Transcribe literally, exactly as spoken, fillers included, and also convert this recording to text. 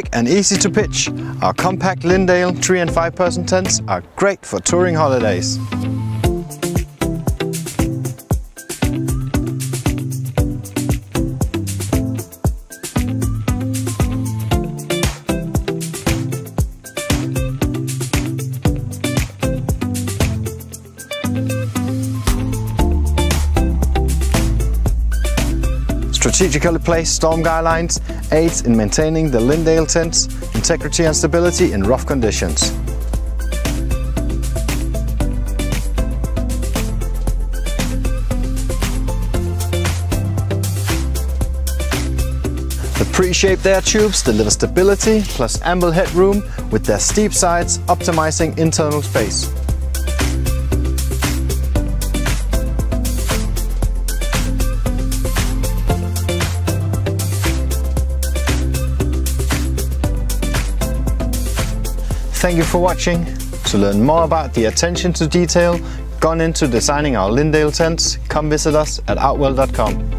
quick and easy to pitch, our compact Lindale three and five person tents are great for touring holidays. Strategically placed storm guy lines aids in maintaining the Lindale tent's integrity and stability in rough conditions. The pre-shaped air tubes deliver stability plus ample headroom with their steep sides, optimizing internal space. Thank you for watching. To learn more about the attention to detail gone into designing our Lindale tents, come visit us at outwell dot com.